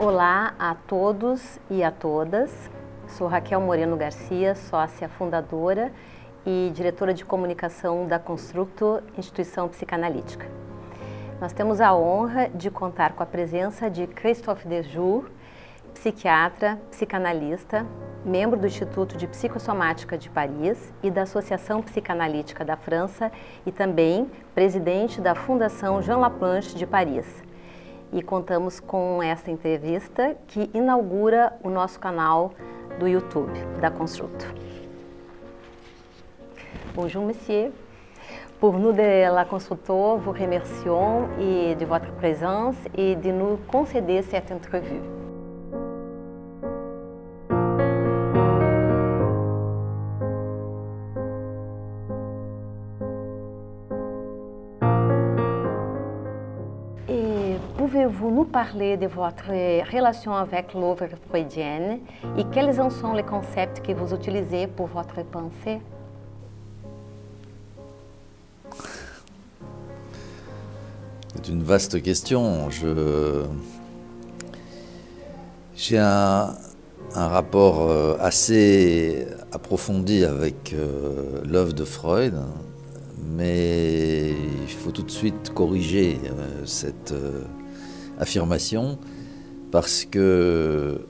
Olá a todos e a todas. Sou Raquel Moreno Garcia, sócia fundadora e diretora de comunicação da Constructo Instituição Psicanalítica. Nós temos a honra de contar com a presença de Christophe Dejours, psiquiatra, psicanalista, membro do Instituto de Psicosomática de Paris e da Associação Psicanalítica da França e também presidente da Fundação Jean Laplanche de Paris. E contamos com esta entrevista que inaugura o nosso canal do YouTube, da Constructo. Bonjour, messieurs. Pour nous de la Constructo, vous remercions et de votre présence et de nous concéder cette entrevue. Pouvez-vous nous parler de votre relation avec l'œuvre freudienne et quels en sont les concepts que vous utilisez pour votre pensée? C'est une vaste question. J'ai un rapport assez approfondi avec l'œuvre de Freud. Mais il faut tout de suite corriger cette affirmation parce que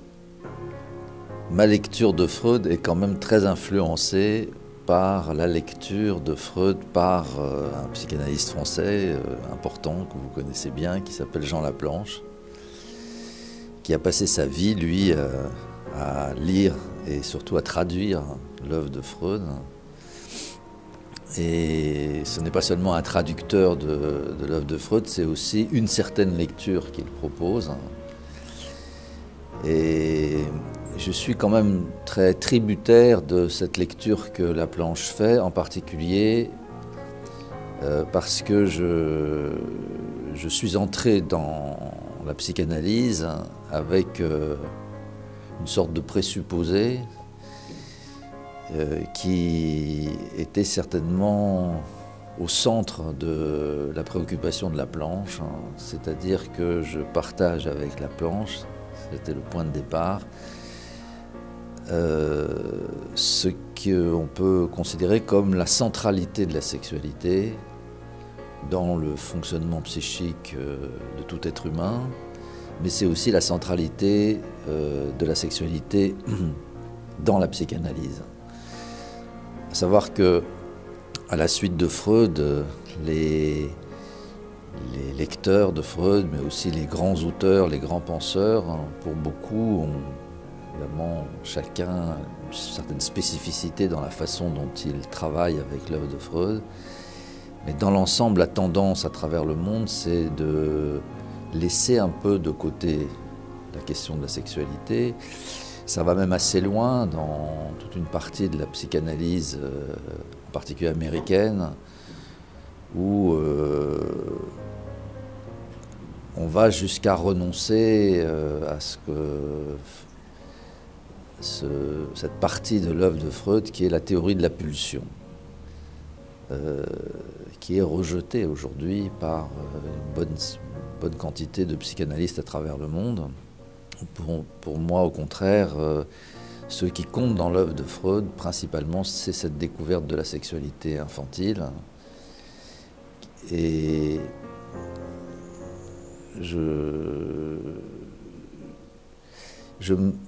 ma lecture de Freud est quand même très influencée par la lecture de Freud par un psychanalyste français important que vous connaissez bien qui s'appelle Jean Laplanche, qui a passé sa vie, lui, à lire et surtout à traduire l'œuvre de Freud. Et ce n'est pas seulement un traducteur de l'œuvre de Freud, c'est aussi une certaine lecture qu'il propose. Et je suis quand même très tributaire de cette lecture que Laplanche fait, en particulier parce que je suis entré dans la psychanalyse avec une sorte de présupposé, qui était certainement au centre de la préoccupation de Laplanche, c'est-à-dire que je partage avec Laplanche, c'était le point de départ, ce qu'on peut considérer comme la centralité de la sexualité dans le fonctionnement psychique de tout être humain, mais c'est aussi la centralité de la sexualité dans la psychanalyse. À savoir que, à la suite de Freud, les lecteurs de Freud, mais aussi les grands auteurs, les grands penseurs, pour beaucoup, ont évidemment chacun une certaine spécificité dans la façon dont ils travaillent avec l'œuvre de Freud. Mais dans l'ensemble, la tendance à travers le monde, c'est de laisser un peu de côté la question de la sexualité. Ça va même assez loin dans toute une partie de la psychanalyse, en particulier américaine, où on va jusqu'à renoncer à ce que cette partie de l'œuvre de Freud qui est la théorie de la pulsion, qui est rejetée aujourd'hui par une bonne quantité de psychanalystes à travers le monde. Pour moi, au contraire, ce qui compte dans l'œuvre de Freud, principalement, c'est cette découverte de la sexualité infantile. Et je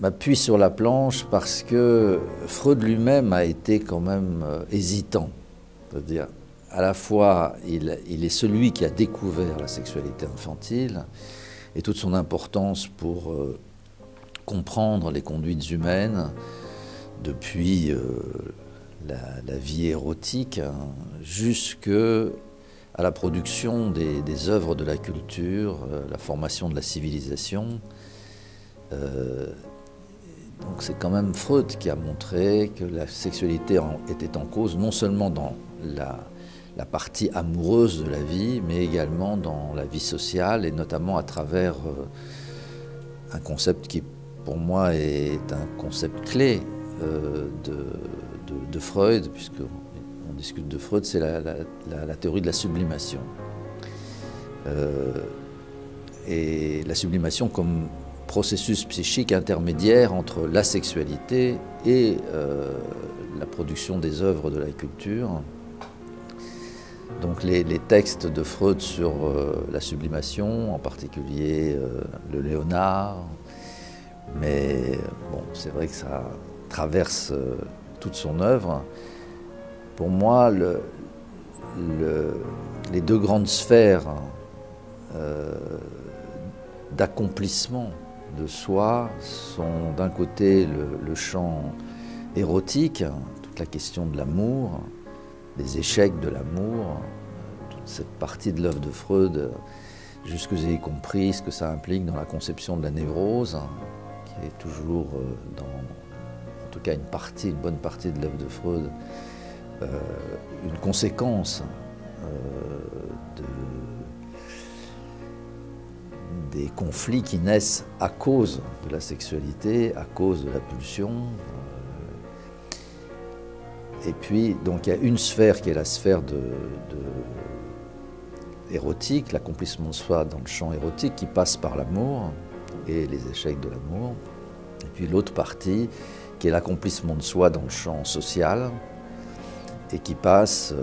m'appuie sur Laplanche parce que Freud lui-même a été quand même hésitant. C'est-à-dire, à la fois, il est celui qui a découvert la sexualité infantile, et toute son importance pour comprendre les conduites humaines depuis la vie érotique jusqu'à la production des œuvres de la culture, la formation de la civilisation. Donc c'est quand même Freud qui a montré que la sexualité était en cause non seulement dans la partie amoureuse de la vie, mais également dans la vie sociale, et notamment à travers un concept qui, pour moi, est un concept clé de Freud, puisqu'on discute de Freud, c'est la théorie de la sublimation. Et la sublimation comme processus psychique intermédiaire entre la sexualité et la production des œuvres de la culture. Donc les textes de Freud sur la sublimation, en particulier le Léonard, mais bon, c'est vrai que ça traverse toute son œuvre. Pour moi, les deux grandes sphères d'accomplissement de soi sont d'un côté le champ érotique, toute la question de l'amour, des échecs de l'amour, toute cette partie de l'œuvre de Freud, jusque j'ai compris ce que ça implique dans la conception de la névrose, qui est toujours dans, en tout cas une bonne partie de l'œuvre de Freud, une conséquence des conflits qui naissent à cause de la sexualité, à cause de la pulsion. Et puis, donc, il y a une sphère qui est la sphère érotique, l'accomplissement de soi dans le champ érotique qui passe par l'amour et les échecs de l'amour. Et puis l'autre partie qui est l'accomplissement de soi dans le champ social et qui passe, de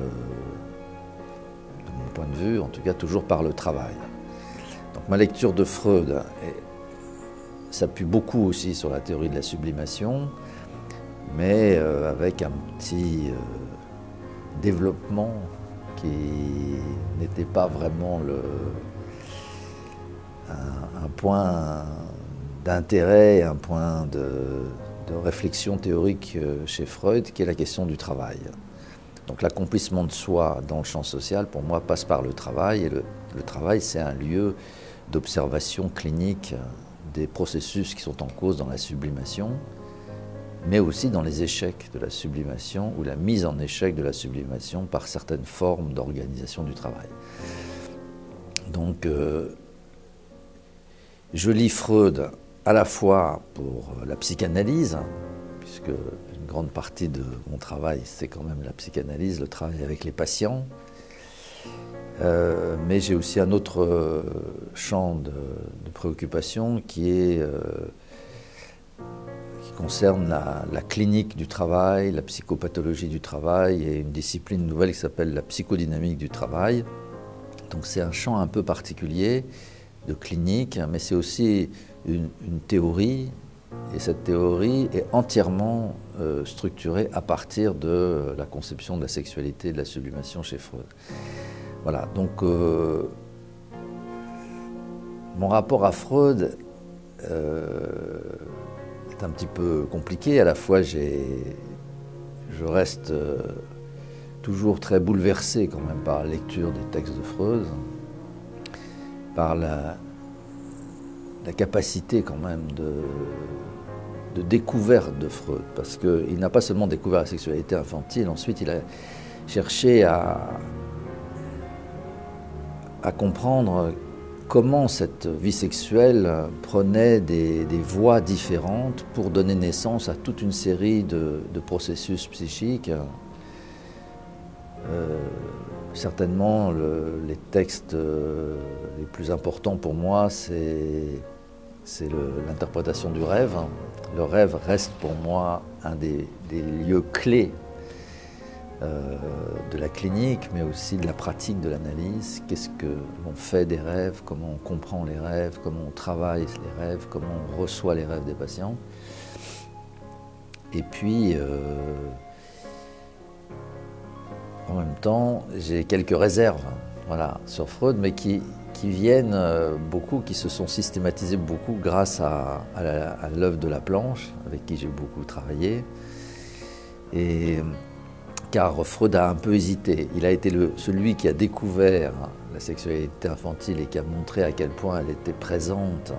mon point de vue, en tout cas toujours par le travail. Donc ma lecture de Freud s'appuie beaucoup aussi sur la théorie de la sublimation, mais avec un petit développement qui n'était pas vraiment un point d'intérêt, un point de réflexion théorique chez Freud, qui est la question du travail. Donc l'accomplissement de soi dans le champ social, pour moi, passe par le travail, et le travail, c'est un lieu d'observation clinique des processus qui sont en cause dans la sublimation, mais aussi dans les échecs de la sublimation ou la mise en échec de la sublimation par certaines formes d'organisation du travail. Donc, je lis Freud à la fois pour la psychanalyse, puisque une grande partie de mon travail, c'est quand même la psychanalyse, le travail avec les patients, mais j'ai aussi un autre champ de préoccupation qui concerne la clinique du travail, la psychopathologie du travail et une discipline nouvelle qui s'appelle la psychodynamique du travail. Donc c'est un champ un peu particulier de clinique, mais c'est aussi une théorie, et cette théorie est entièrement structurée à partir de la conception de la sexualité et de la sublimation chez Freud. Voilà, donc mon rapport à Freud est un petit peu compliqué. À la fois, je reste toujours très bouleversé quand même par la lecture des textes de Freud, par la capacité quand même de découverte de Freud, parce qu'il n'a pas seulement découvert la sexualité infantile, ensuite il a cherché à comprendre comment cette vie sexuelle prenait des voies différentes pour donner naissance à toute une série de processus psychiques. Certainement, les textes les plus importants pour moi, c'est l'interprétation du rêve. Le rêve reste pour moi un des lieux clés de la clinique, mais aussi de la pratique de l'analyse. Qu'est-ce que l'on fait des rêves, comment on comprend les rêves, comment on travaille les rêves, comment on reçoit les rêves des patients. Et puis, en même temps, j'ai quelques réserves, voilà, sur Freud, mais qui viennent beaucoup, qui se sont systématisées beaucoup grâce à l'œuvre de Laplanche, avec qui j'ai beaucoup travaillé. Et car Freud a un peu hésité. Il a été celui qui a découvert la sexualité infantile et qui a montré à quel point elle était présente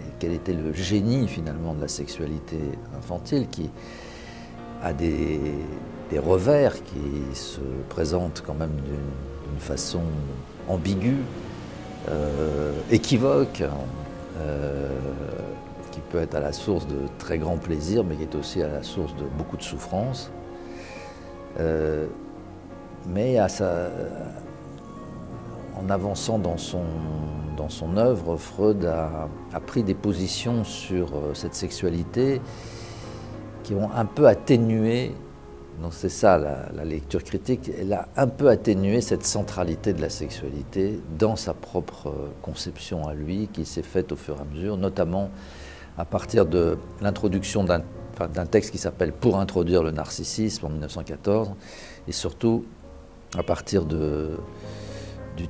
et quel était le génie finalement de la sexualité infantile, qui a des revers qui se présentent quand même d'une façon ambiguë, équivoque, qui peut être à la source de très grand plaisir, mais qui est aussi à la source de beaucoup de souffrance. En avançant dans son œuvre, Freud a pris des positions sur cette sexualité qui ont un peu atténué, donc c'est ça la lecture critique, elle a un peu atténué cette centralité de la sexualité dans sa propre conception à lui, qui s'est faite au fur et à mesure, notamment à partir de l'introduction d'un texte qui s'appelle « Pour introduire le narcissisme » en 1914, et surtout à partir du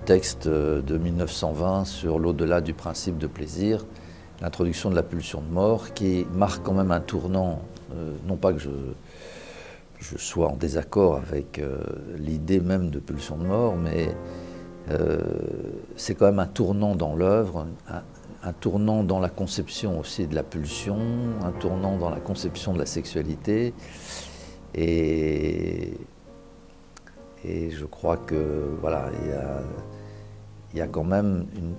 texte de 1920 sur l'au-delà du principe de plaisir, l'introduction de la pulsion de mort, qui marque quand même un tournant, non pas que je sois en désaccord avec l'idée même de pulsion de mort, mais c'est quand même un tournant dans l'œuvre, un tournant dans la conception aussi de la pulsion, un tournant dans la conception de la sexualité. Et je crois que voilà, il y a quand même une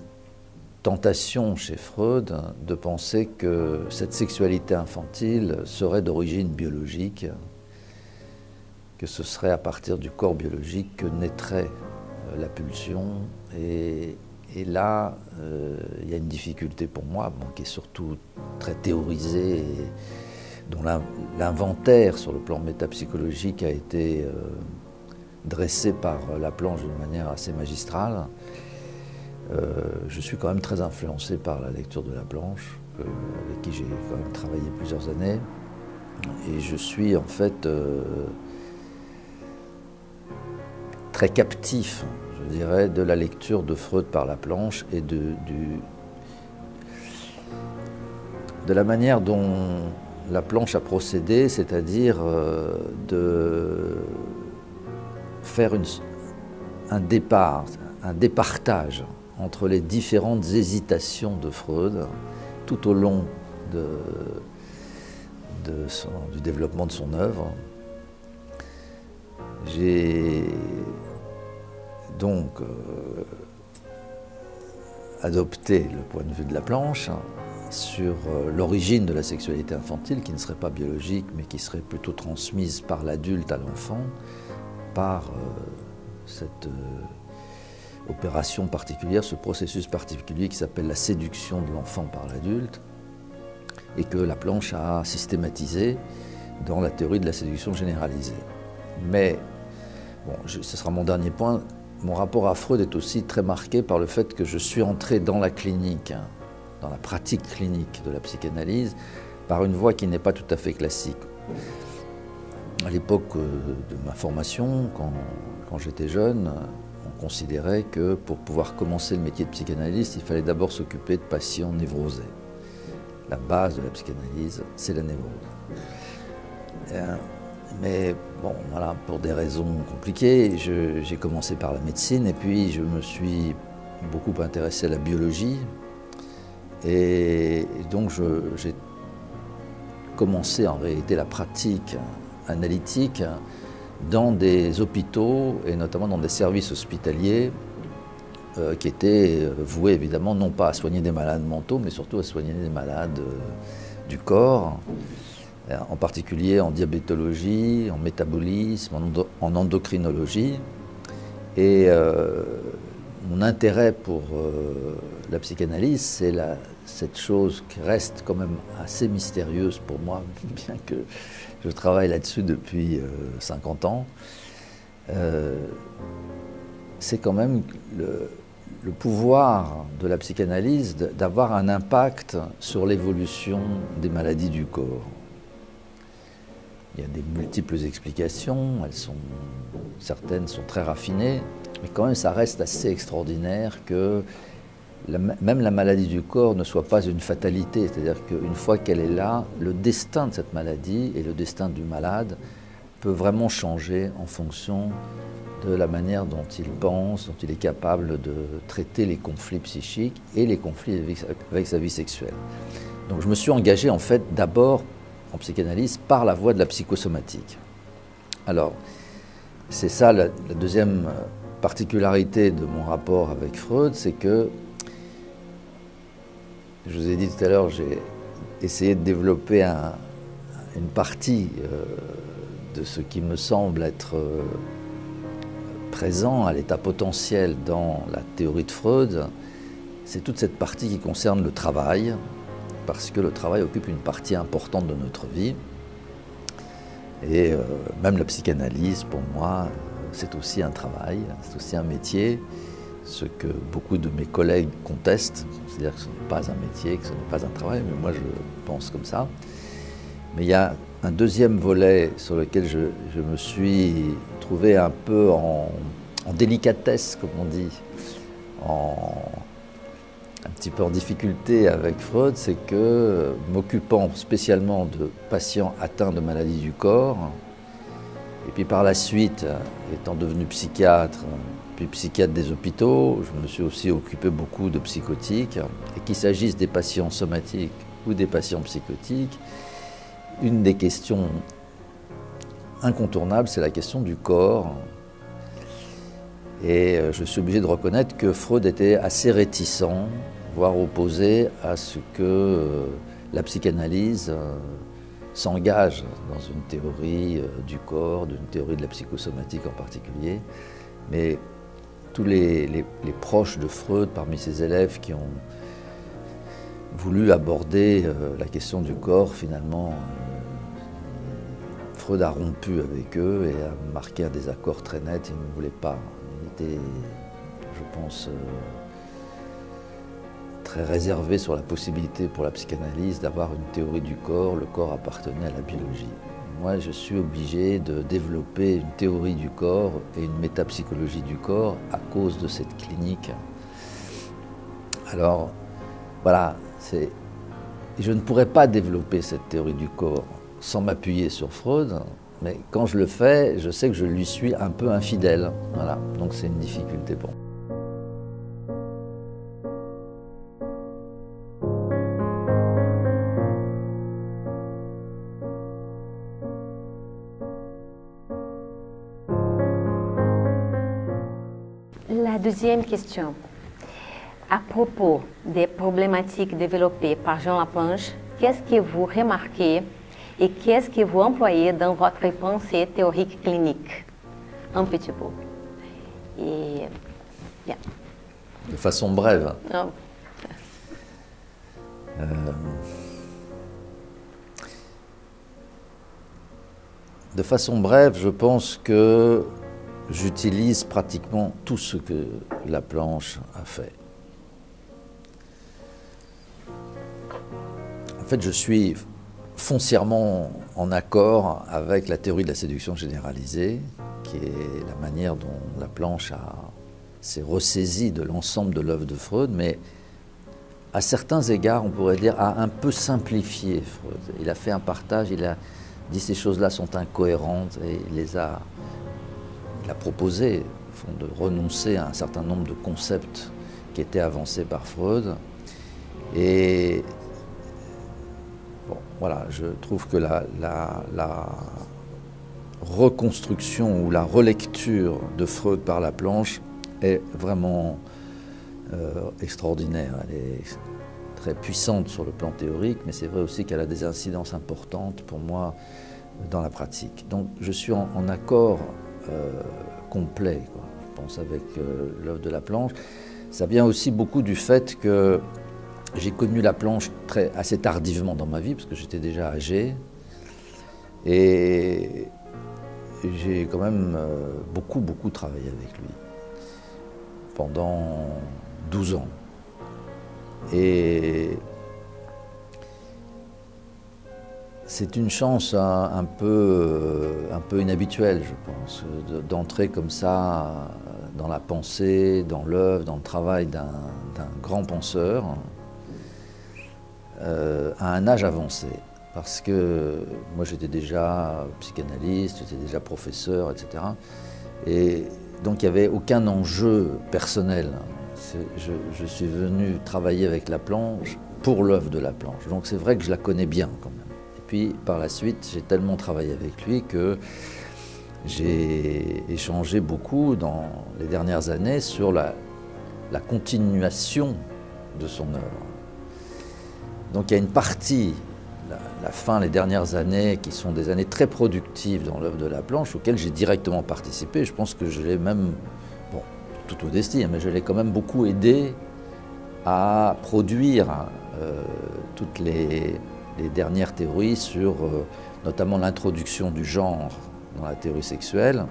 tentation chez Freud de penser que cette sexualité infantile serait d'origine biologique, que ce serait à partir du corps biologique que naîtrait la pulsion. Et là, il y a une difficulté pour moi, bon, qui est surtout très théorisée, et dont l'inventaire sur le plan métapsychologique a été dressé par Laplanche d'une manière assez magistrale. Je suis quand même très influencé par la lecture de Laplanche, avec qui j'ai quand même travaillé plusieurs années. Et je suis en fait très captif, je dirais, de la lecture de Freud par Laplanche et de la manière dont Laplanche a procédé, c'est-à-dire de faire un départage entre les différentes hésitations de Freud tout au long du développement de son œuvre. J'ai donc adopté le point de vue de Laplanche sur l'origine de la sexualité infantile, qui ne serait pas biologique, mais qui serait plutôt transmise par l'adulte à l'enfant, par cette opération particulière, ce processus particulier qui s'appelle la séduction de l'enfant par l'adulte, et que Laplanche a systématisé dans la théorie de la séduction généralisée. Mais, bon, ce sera mon dernier point, mon rapport à Freud est aussi très marqué par le fait que je suis entré dans la clinique, dans la pratique clinique de la psychanalyse, par une voie qui n'est pas tout à fait classique. À l'époque de ma formation, quand j'étais jeune, on considérait que pour pouvoir commencer le métier de psychanalyste, il fallait d'abord s'occuper de patients névrosés. La base de la psychanalyse, c'est la névrose. Mais bon, voilà, pour des raisons compliquées, j'ai commencé par la médecine et puis je me suis beaucoup intéressé à la biologie. Et donc j'ai commencé en réalité la pratique analytique dans des hôpitaux et notamment dans des services hospitaliers qui étaient voués évidemment non pas à soigner des malades mentaux mais surtout à soigner des malades du corps, en particulier en diabétologie, en métabolisme, en endocrinologie. Et mon intérêt pour la psychanalyse, c'est cette chose qui reste quand même assez mystérieuse pour moi, bien que je travaille là-dessus depuis 50 ans. C'est quand même le pouvoir de la psychanalyse d'avoir un impact sur l'évolution des maladies du corps. Il y a des multiples explications, certaines sont très raffinées, mais quand même ça reste assez extraordinaire que même la maladie du corps ne soit pas une fatalité, c'est-à-dire qu'une fois qu'elle est là, le destin de cette maladie et le destin du malade peut vraiment changer en fonction de la manière dont il pense, dont il est capable de traiter les conflits psychiques et les conflits avec sa vie sexuelle. Donc je me suis engagé en fait d'abord en psychanalyse par la voie de la psychosomatique. Alors, c'est ça la deuxième particularité de mon rapport avec Freud, c'est que, je vous ai dit tout à l'heure, j'ai essayé de développer une partie de ce qui me semble être présent à l'état potentiel dans la théorie de Freud, c'est toute cette partie qui concerne le travail, parce que le travail occupe une partie importante de notre vie. Et même la psychanalyse, pour moi, c'est aussi un travail, c'est aussi un métier, ce que beaucoup de mes collègues contestent, c'est-à-dire que ce n'est pas un métier, que ce n'est pas un travail, mais moi je pense comme ça. Mais il y a un deuxième volet sur lequel je me suis trouvé un peu en délicatesse, comme on dit, un petit peu en difficulté avec Freud, c'est que m'occupant spécialement de patients atteints de maladies du corps, et puis par la suite, étant devenu psychiatre, puis psychiatre des hôpitaux, je me suis aussi occupé beaucoup de psychotiques, et qu'il s'agisse des patients somatiques ou des patients psychotiques, une des questions incontournables, c'est la question du corps. Et je suis obligé de reconnaître que Freud était assez réticent, voire opposé à ce que la psychanalyse s'engage dans une théorie du corps, d'une théorie de la psychosomatique en particulier. Mais tous les proches de Freud, parmi ses élèves qui ont voulu aborder la question du corps, finalement, Freud a rompu avec eux et a marqué un désaccord très net. Il ne voulait pas. Il était, je pense, très réservé sur la possibilité pour la psychanalyse d'avoir une théorie du corps. Le corps appartenait à la biologie. Moi, je suis obligé de développer une théorie du corps et une métapsychologie du corps à cause de cette clinique. Alors, voilà, je ne pourrais pas développer cette théorie du corps sans m'appuyer sur Freud, mais quand je le fais, je sais que je lui suis un peu infidèle. Voilà, donc c'est une difficulté pour moi. La deuxième question, à propos des problématiques développées par Jean Laplanche, qu'est-ce que vous remarquez et qu'est-ce que vous employez dans votre pensée théorique clinique? Un petit peu. Et bien. De façon brève. Oh. De façon brève, je pense que j'utilise pratiquement tout ce que Laplanche a fait. En fait, je suis foncièrement en accord avec la théorie de la séduction généralisée, qui est la manière dont Laplanche s'est ressaisie de l'ensemble de l'œuvre de Freud, mais à certains égards, on pourrait dire, a un peu simplifié Freud. Il a fait un partage, il a dit ces choses-là sont incohérentes et il les a... Il a proposé de renoncer à un certain nombre de concepts qui étaient avancés par Freud. Et bon, voilà, je trouve que la reconstruction ou la relecture de Freud par Laplanche est vraiment extraordinaire. Elle est très puissante sur le plan théorique, mais c'est vrai aussi qu'elle a des incidences importantes pour moi dans la pratique. Donc je suis en accord complet, quoi, je pense, avec l'œuvre de Laplanche. Ça vient aussi beaucoup du fait que j'ai connu Laplanche assez tardivement dans ma vie, parce que j'étais déjà âgé, et j'ai quand même beaucoup travaillé avec lui pendant 12 ans. Et c'est une chance un peu inhabituelle, je pense, d'entrer comme ça dans la pensée, dans l'œuvre, dans le travail d'un grand penseur à un âge avancé. Parce que moi j'étais déjà psychanalyste, j'étais déjà professeur, etc. Et donc il n'y avait aucun enjeu personnel. Je suis venu travailler avec Laplanche pour l'œuvre de Laplanche. Donc c'est vrai que je la connais bien quand même. Puis par la suite, j'ai tellement travaillé avec lui que j'ai échangé beaucoup dans les dernières années sur la continuation de son œuvre. Donc il y a une partie la fin, les dernières années, qui sont des années très productives dans l'œuvre de Laplanche, auxquelles j'ai directement participé. Je pense que je l'ai même, bon, toute modestie, mais je l'ai quand même beaucoup aidé à produire toutes les dernières théories sur notamment l'introduction du genre dans la théorie sexuelle.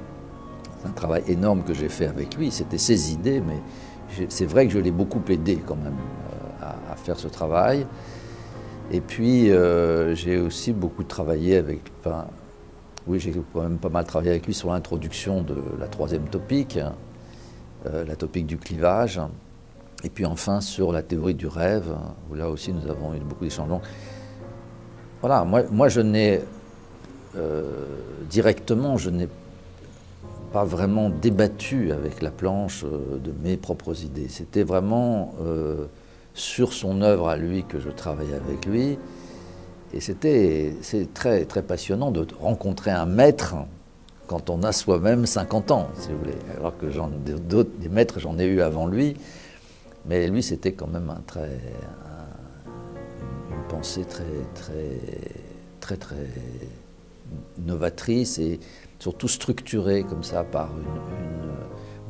C'est un travail énorme que j'ai fait avec lui, c'était ses idées, mais c'est vrai que je l'ai beaucoup aidé quand même à faire ce travail. Et puis j'ai aussi beaucoup travaillé avec, enfin, oui, j'ai quand même pas mal travaillé avec lui sur l'introduction de la troisième topique, la topique du clivage, et puis enfin sur la théorie du rêve, où là aussi nous avons eu beaucoup d'échanges. Voilà, moi je n'ai directement, je n'ai pas vraiment débattu avec Laplanche de mes propres idées. C'était vraiment sur son œuvre à lui que je travaillais avec lui. Et c'est très, très passionnant de rencontrer un maître quand on a soi-même 50 ans, si vous voulez. Alors que des maîtres, j'en ai eu avant lui. Mais lui, c'était quand même une pensée très novatrice et surtout structurée comme ça par une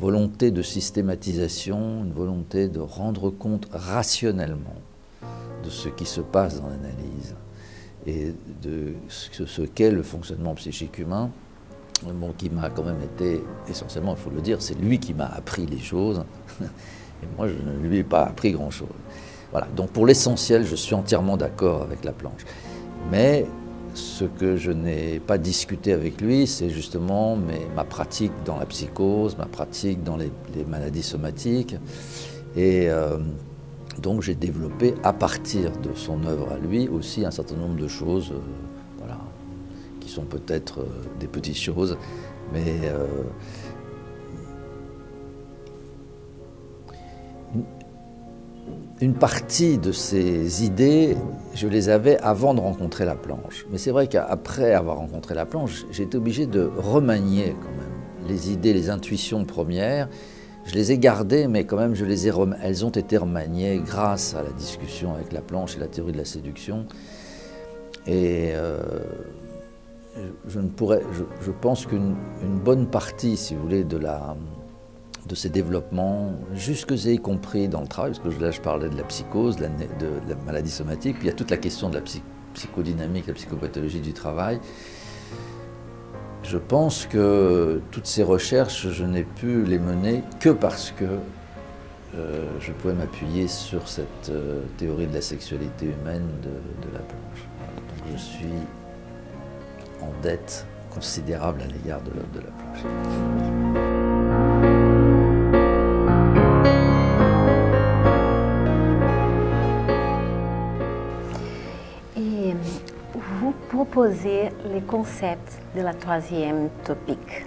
volonté de systématisation, une volonté de rendre compte rationnellement de ce qui se passe dans l'analyse et de ce qu'est le fonctionnement psychique humain, bon, qui m'a quand même été essentiellement, il faut le dire, c'est lui qui m'a appris les choses et moi je ne lui ai pas appris grand-chose. Voilà, donc pour l'essentiel, je suis entièrement d'accord avec Laplanche. Mais ce que je n'ai pas discuté avec lui, c'est justement ma pratique dans la psychose, ma pratique dans les maladies somatiques. Et donc j'ai développé à partir de son œuvre à lui aussi un certain nombre de choses, voilà, qui sont peut-être des petites choses, mais une partie de ces idées, je les avais avant de rencontrer Laplanche. Mais c'est vrai qu'après avoir rencontré Laplanche, j'ai été obligé de remanier quand même les idées, les intuitions premières. Je les ai gardées, mais quand même, elles ont été remaniées grâce à la discussion avec Laplanche et la théorie de la séduction. Et je pense qu'une bonne partie, si vous voulez, de ces développements, y compris dans le travail, parce que là je parlais de la psychose, de la maladie somatique, puis il y a toute la question de la psychodynamique, la psychopathologie du travail. Je pense que toutes ces recherches, je n'ai pu les mener que parce que je pouvais m'appuyer sur cette théorie de la sexualité humaine de Laplanche. Donc je suis en dette considérable à l'égard de l'œuvre de Laplanche. Proposer le concept de la troisième topique.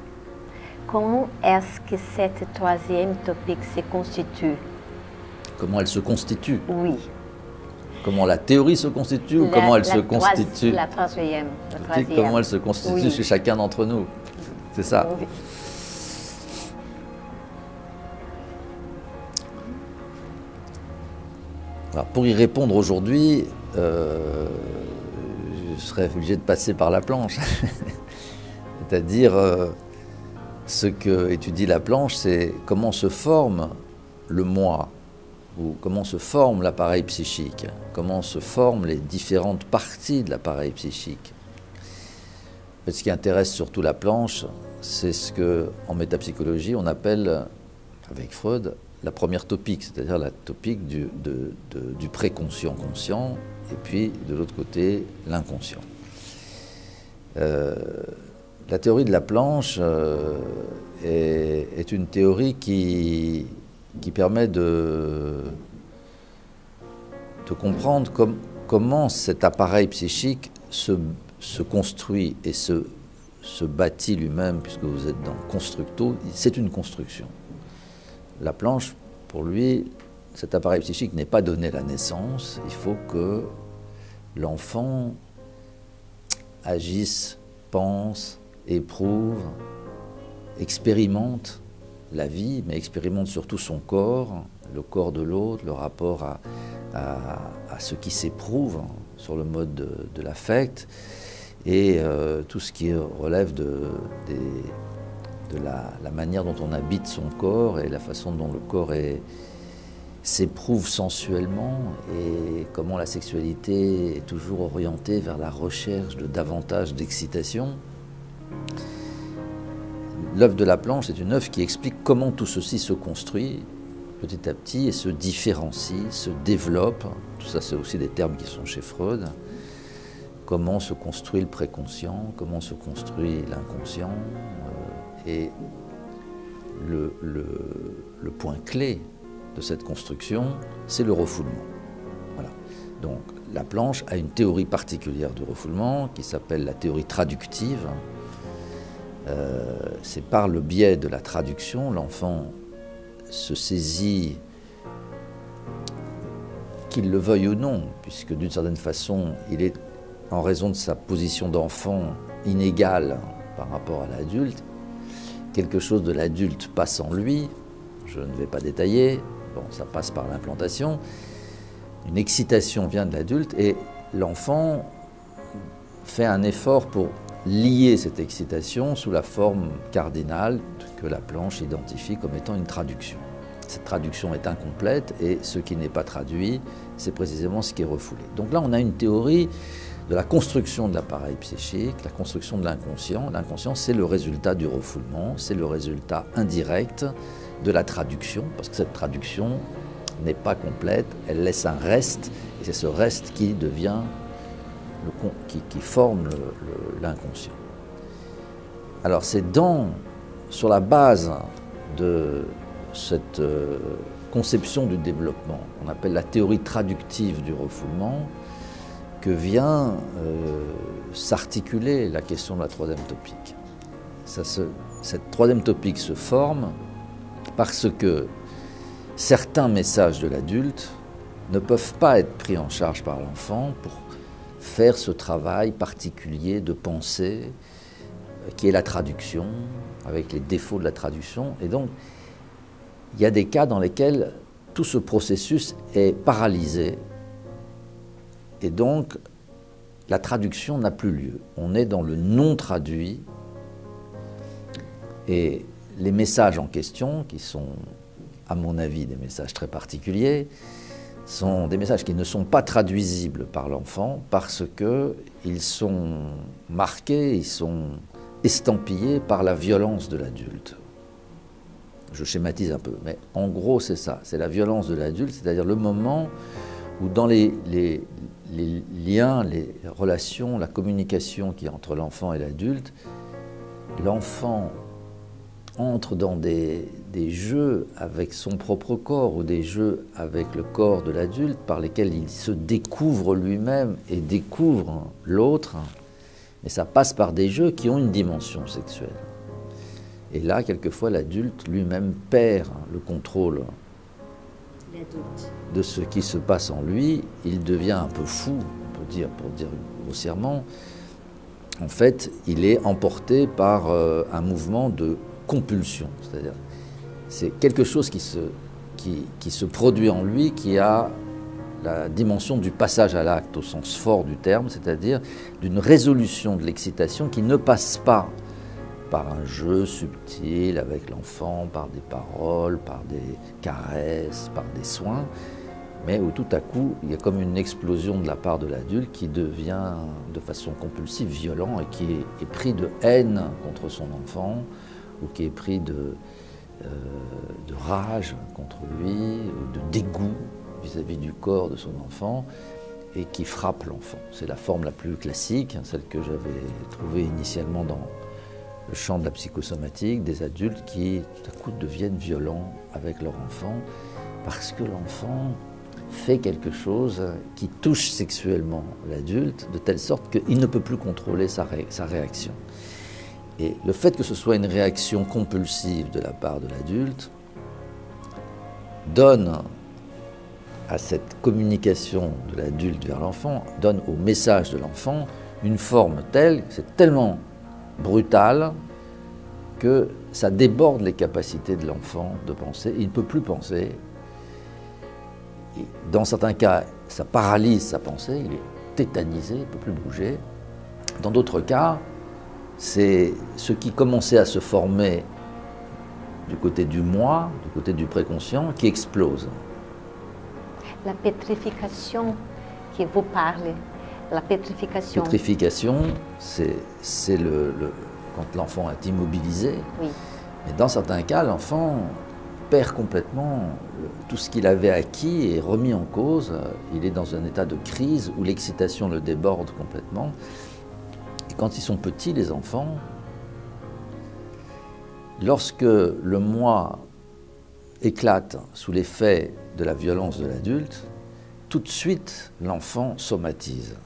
Comment est-ce que cette troisième topique se constitue? Comment elle se constitue? Oui. Comment la théorie se constitue ou comment elle se constitue? La troisième. Comment elle se constitue, oui, chez chacun d'entre nous. C'est ça. Oui. Alors, pour y répondre aujourd'hui, je serais obligé de passer par Laplanche. C'est-à-dire, ce que étudie Laplanche, c'est comment se forme le moi, ou comment se forme l'appareil psychique, comment se forment les différentes parties de l'appareil psychique. En fait, ce qui intéresse surtout Laplanche, c'est ce qu'en métapsychologie, on appelle, avec Freud, la première topique, c'est-à-dire la topique du préconscient-conscient, et puis de l'autre côté, l'inconscient. La théorie de Laplanche est une théorie qui permet de comprendre comment cet appareil psychique se construit et se bâtit lui-même, puisque vous êtes dans Constructo, c'est une construction. Laplanche, pour lui, cet appareil psychique n'est pas donné à la naissance, il faut que l'enfant agisse, pense, éprouve, expérimente la vie, mais expérimente surtout son corps, le corps de l'autre, le rapport à ce qui s'éprouve sur le mode de l'affect et tout ce qui relève de la manière dont on habite son corps et la façon dont le corps s'éprouve sensuellement et comment la sexualité est toujours orientée vers la recherche de davantage d'excitation. L'œuvre de Laplanche est une œuvre qui explique comment tout ceci se construit petit à petit et se différencie, se développe. Tout ça, c'est aussi des termes qui sont chez Freud. Comment se construit le préconscient, comment se construit l'inconscient. Et le point clé de cette construction, c'est le refoulement. Voilà. Donc Laplanche a une théorie particulière du refoulement qui s'appelle la théorie traductive. C'est par le biais de la traduction, l'enfant se saisit, qu'il le veuille ou non, puisque d'une certaine façon, il est, en raison de sa position d'enfant inégale par rapport à l'adulte, quelque chose de l'adulte passe en lui, je ne vais pas détailler, bon, ça passe par l'implantation, une excitation vient de l'adulte et l'enfant fait un effort pour lier cette excitation sous la forme cardinale que Laplanche identifie comme étant une traduction. Cette traduction est incomplète et ce qui n'est pas traduit, c'est précisément ce qui est refoulé. Donc là, on a une théorie de la construction de l'appareil psychique, la construction de l'inconscient. L'inconscient, c'est le résultat du refoulement, c'est le résultat indirect de la traduction, parce que cette traduction n'est pas complète, elle laisse un reste, et c'est ce reste qui devient qui forme l'inconscient. Alors c'est sur la base de cette conception du développement, qu'on appelle la théorie traductive du refoulement, que vient s'articuler la question de la troisième topique. Cette troisième topique se forme parce que certains messages de l'adulte ne peuvent pas être pris en charge par l'enfant pour faire ce travail particulier de pensée qui est la traduction, avec les défauts de la traduction. Et donc, il y a des cas dans lesquels tout ce processus est paralysé et donc la traduction n'a plus lieu. On est dans le non-traduit et les messages en question, qui sont à mon avis des messages très particuliers, sont des messages qui ne sont pas traduisibles par l'enfant parce qu'ils sont marqués, ils sont estampillés par la violence de l'adulte. Je schématise un peu, mais en gros c'est ça, c'est la violence de l'adulte, c'est-à-dire le moment où dans les liens, les relations, la communication qu'il y a entre l'enfant et l'adulte, l'enfant entre dans des jeux avec son propre corps ou des jeux avec le corps de l'adulte par lesquels il se découvre lui-même et découvre l'autre, mais ça passe par des jeux qui ont une dimension sexuelle. Et là, quelquefois, l'adulte lui-même perd le contrôle de ce qui se passe en lui. Il devient un peu fou, on peut dire, pour dire grossièrement. En fait, il est emporté par un mouvement de compulsion, c'est-à-dire c'est quelque chose qui se produit en lui, qui a la dimension du passage à l'acte au sens fort du terme, c'est-à-dire d'une résolution de l'excitation qui ne passe pas par un jeu subtil avec l'enfant, par des paroles, par des caresses, par des soins, mais où tout à coup, il y a comme une explosion de la part de l'adulte qui devient de façon compulsive violent et qui est pris de haine contre son enfant, ou qui est pris de rage contre lui, de dégoût vis-à-vis du corps de son enfant, et qui frappe l'enfant. C'est la forme la plus classique, celle que j'avais trouvée initialement dans le champ de la psychosomatique, des adultes qui tout à coup deviennent violents avec leur enfant, parce que l'enfant fait quelque chose qui touche sexuellement l'adulte, de telle sorte qu'il ne peut plus contrôler sa réaction. Et le fait que ce soit une réaction compulsive de la part de l'adulte donne à cette communication de l'adulte vers l'enfant, donne au message de l'enfant une forme telle, c'est tellement brutal que ça déborde les capacités de l'enfant de penser, il ne peut plus penser. Et dans certains cas, ça paralyse sa pensée, il est tétanisé, il ne peut plus bouger. Dans d'autres cas, c'est ce qui commençait à se former du côté du moi, du côté du préconscient, qui explose. La pétrification que vous parlez, la pétrification... Pétrification, c'est quand l'enfant est immobilisé. Oui. Mais dans certains cas, l'enfant perd complètement tout ce qu'il avait acquis et remis en cause. Il est dans un état de crise où l'excitation le déborde complètement. Et quand ils sont petits, les enfants, lorsque le moi éclate sous l'effet de la violence de l'adulte, tout de suite l'enfant somatise.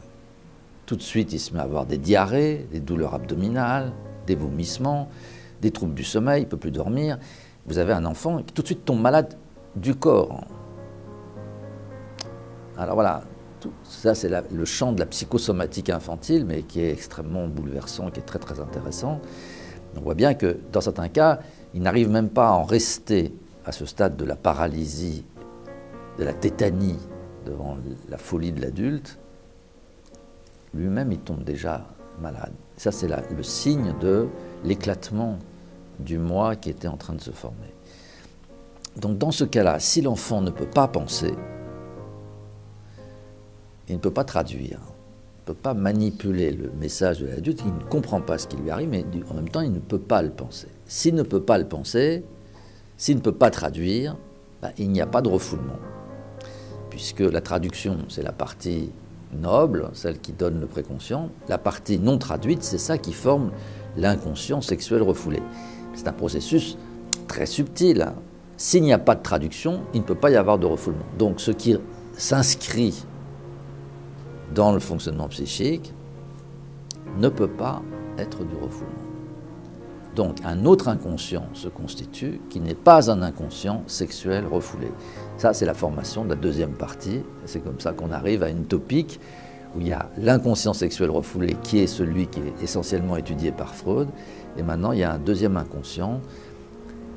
Tout de suite il se met à avoir des diarrhées, des douleurs abdominales, des vomissements, des troubles du sommeil, il ne peut plus dormir. Vous avez un enfant qui tout de suite tombe malade du corps. Alors voilà, tout ça c'est le champ de la psychosomatique infantile, mais qui est extrêmement bouleversant, qui est très très intéressant. On voit bien que dans certains cas, ils n'arrivent même pas à en rester à ce stade de la paralysie, de la tétanie devant la folie de l'adulte. Lui-même, il tombe déjà malade. Ça, c'est le signe de l'éclatement du moi qui était en train de se former. Donc dans ce cas-là, si l'enfant ne peut pas penser, il ne peut pas traduire. Il ne peut pas manipuler le message de l'adulte, il ne comprend pas ce qui lui arrive, mais en même temps, il ne peut pas le penser. S'il ne peut pas le penser, s'il ne peut pas traduire, ben, il n'y a pas de refoulement. Puisque la traduction, c'est la partie noble, celle qui donne le préconscient. La partie non traduite, c'est ça qui forme l'inconscient sexuel refoulé. C'est un processus très subtil. S'il n'y a pas de traduction, il ne peut pas y avoir de refoulement. Donc ce qui s'inscrit dans le fonctionnement psychique, ne peut pas être du refoulement. Donc un autre inconscient se constitue qui n'est pas un inconscient sexuel refoulé. Ça, c'est la formation de la deuxième partie. C'est comme ça qu'on arrive à une topique où il y a l'inconscient sexuel refoulé qui est celui qui est essentiellement étudié par Freud. Et maintenant, il y a un deuxième inconscient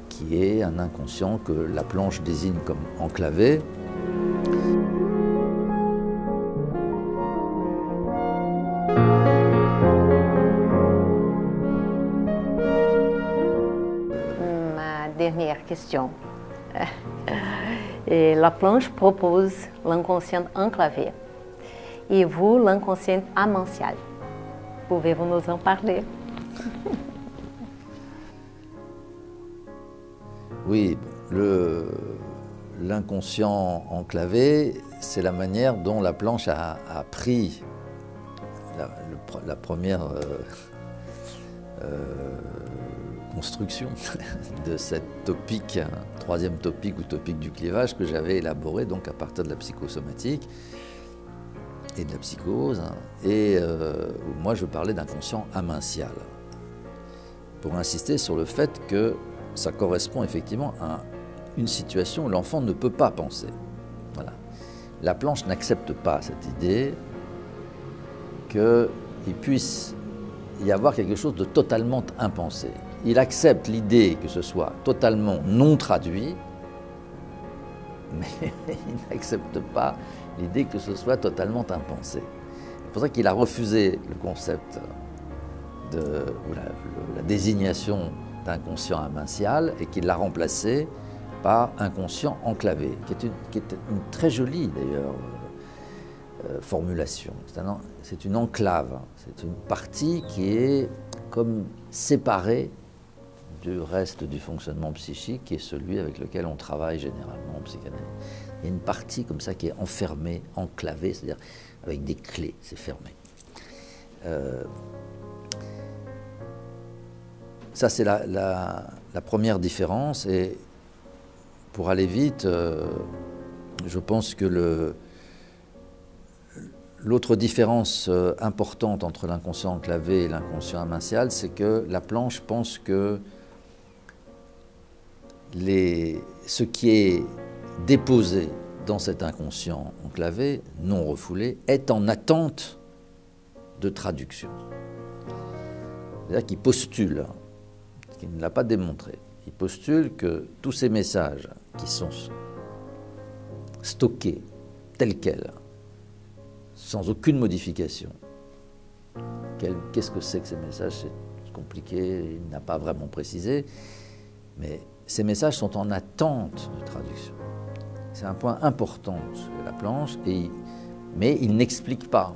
qui est un inconscient que Laplanche désigne comme enclavé. Question. Et Laplanche propose l'inconscient enclavé et vous l'inconscient amancial. Pouvez-vous nous en parler? Oui, l'inconscient enclavé, c'est la manière dont Laplanche a pris la première construction de cette topique, troisième topique ou topique du clivage que j'avais élaboré donc à partir de la psychosomatique et de la psychose, et où moi je parlais d'inconscient amancial pour insister sur le fait que ça correspond effectivement à une situation où l'enfant ne peut pas penser. Voilà. Laplanche n'accepte pas cette idée qu'il puisse y avoir quelque chose de totalement impensé. Il accepte l'idée que ce soit totalement non traduit, mais il n'accepte pas l'idée que ce soit totalement impensé. C'est pour ça qu'il a refusé le concept ou la désignation d'inconscient amancial et qu'il l'a remplacé par inconscient enclavé, qui est une très jolie d'ailleurs formulation. C'est une enclave, c'est une partie qui est comme séparée du reste du fonctionnement psychique qui est celui avec lequel on travaille généralement en psychanalyse. Il y a une partie comme ça qui est enfermée, enclavée, c'est-à-dire avec des clés, c'est fermé. Ça c'est la première différence, et pour aller vite, je pense que l'autre différence importante entre l'inconscient enclavé et l'inconscient amancial, c'est que Laplanche pense que ce qui est déposé dans cet inconscient enclavé, non refoulé, est en attente de traduction. C'est-à-dire qu'il postule, qu'il ne l'a pas démontré, il postule que tous ces messages qui sont stockés tels quels, sans aucune modification. Qu'est-ce que c'est que ces messages? C'est compliqué, il n'a pas vraiment précisé, mais ces messages sont en attente de traduction. C'est un point important de Laplanche, mais il n'explique pas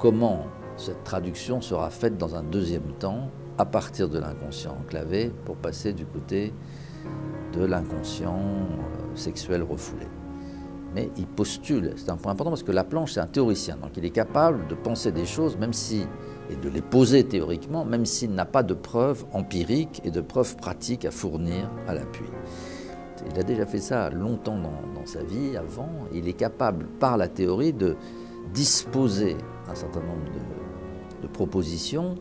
comment cette traduction sera faite dans un deuxième temps, à partir de l'inconscient enclavé, pour passer du côté de l'inconscient sexuel refoulé. Mais il postule, c'est un point important parce que Laplanche c'est un théoricien, donc il est capable de penser des choses, même si, et de les poser théoriquement, même s'il n'a pas de preuves empiriques et de preuves pratiques à fournir à l'appui. Il a déjà fait ça longtemps dans sa vie, avant, il est capable, par la théorie, de disposer un certain nombre de propositions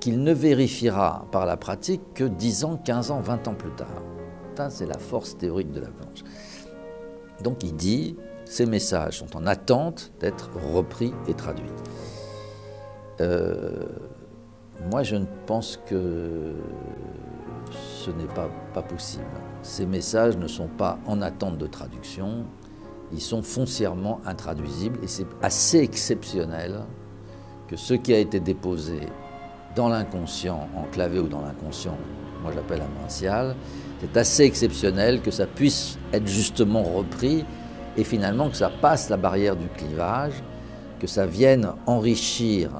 qu'il ne vérifiera par la pratique que 10 ans, 15 ans, 20 ans plus tard. C'est la force théorique de Laplanche. Donc il dit, ces messages sont en attente d'être repris et traduits. Moi je ne pense que ce n'est pas possible. Ces messages ne sont pas en attente de traduction, ils sont foncièrement intraduisibles et c'est assez exceptionnel que ce qui a été déposé dans l'inconscient enclavé ou dans l'inconscient, moi j'appelle immential, c'est assez exceptionnel que ça puisse être justement repris et finalement que ça passe la barrière du clivage, que ça vienne enrichir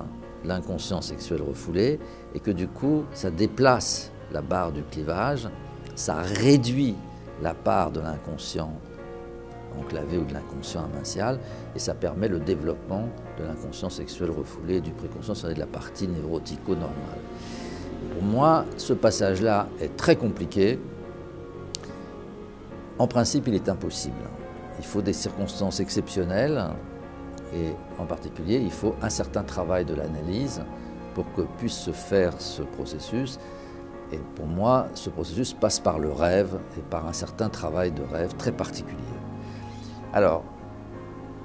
l'inconscient sexuel refoulé et que du coup ça déplace la barre du clivage, ça réduit la part de l'inconscient enclavé ou de l'inconscient immential et ça permet le développement de l'inconscient sexuel refoulé et du préconscient, c'est-à-dire de la partie névrotico-normale. Pour moi, ce passage-là est très compliqué. En principe, il est impossible. Il faut des circonstances exceptionnelles et en particulier, il faut un certain travail de l'analyse pour que puisse se faire ce processus. Et pour moi, ce processus passe par le rêve et par un certain travail de rêve très particulier. Alors,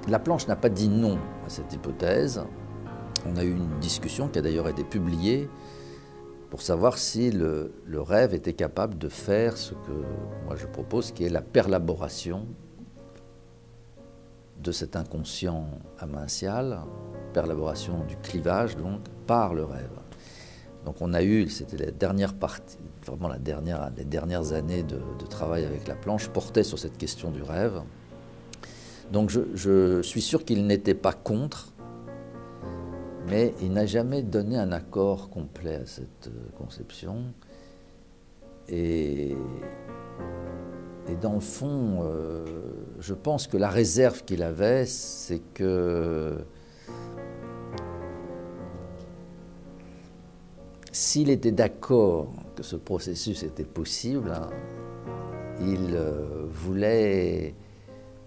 Laplanche n'a pas dit non à cette hypothèse. On a eu une discussion qui a d'ailleurs été publiée pour savoir si le rêve était capable de faire ce que moi je propose, qui est la perlaboration de cet inconscient immential, perlaboration du clivage donc par le rêve. Donc on a eu, c'était la dernière partie, vraiment les dernières années de travail avec Laplanche portaient sur cette question du rêve. Donc je suis sûr qu'il n'était pas contre, mais il n'a jamais donné un accord complet à cette conception. Et dans le fond, je pense que la réserve qu'il avait, c'est que s'il était d'accord que ce processus était possible, hein, il voulait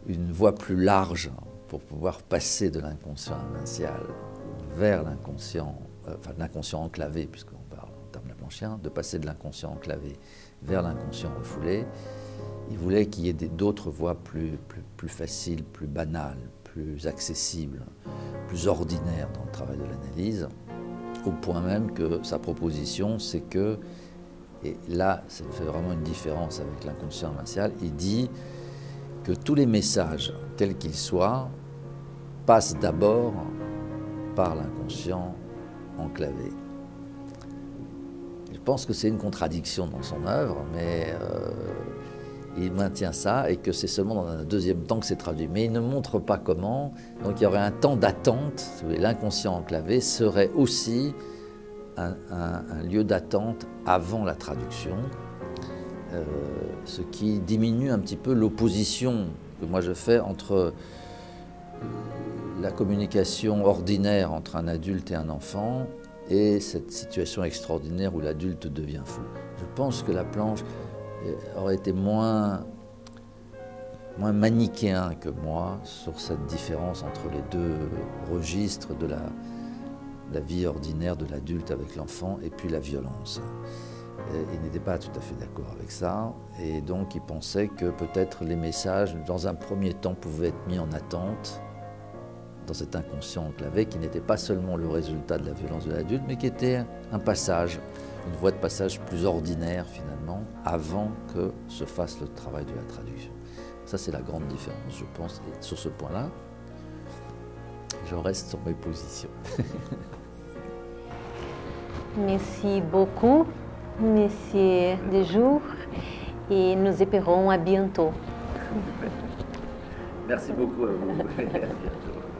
une voie plus large pour pouvoir passer de l'inconscient immential vers l'inconscient, enfin l'inconscient enclavé, puisqu'on parle en termes laplanchien, de passer de l'inconscient enclavé vers l'inconscient refoulé. Il voulait qu'il y ait d'autres voies plus faciles, plus banales, plus accessibles, plus ordinaires dans le travail de l'analyse, au point même que sa proposition, c'est que, et là ça fait vraiment une différence avec l'inconscient immential, il dit que tous les messages, quels qu'ils soient, passent d'abord par l'inconscient enclavé. Je pense que c'est une contradiction dans son œuvre, mais il maintient ça et que c'est seulement dans un deuxième temps que c'est traduit. Mais il ne montre pas comment, donc il y aurait un temps d'attente, l'inconscient enclavé serait aussi un lieu d'attente avant la traduction, ce qui diminue un petit peu l'opposition que moi je fais entre la communication ordinaire entre un adulte et un enfant et cette situation extraordinaire où l'adulte devient fou. Je pense que Laplanche aurait été moins manichéen que moi sur cette différence entre les deux registres de la vie ordinaire de l'adulte avec l'enfant et puis la violence. Il n'était pas tout à fait d'accord avec ça et donc il pensait que peut-être les messages dans un premier temps pouvaient être mis en attente dans cet inconscient enclavé qui n'était pas seulement le résultat de la violence de l'adulte, mais qui était un passage, une voie de passage plus ordinaire finalement, avant que se fasse le travail de la traduction. Ça c'est la grande différence, je pense, et sur ce point-là, je reste sur mes positions. Merci beaucoup, Monsieur Dejours, et nous espérons à bientôt. Merci beaucoup à vous. À bientôt.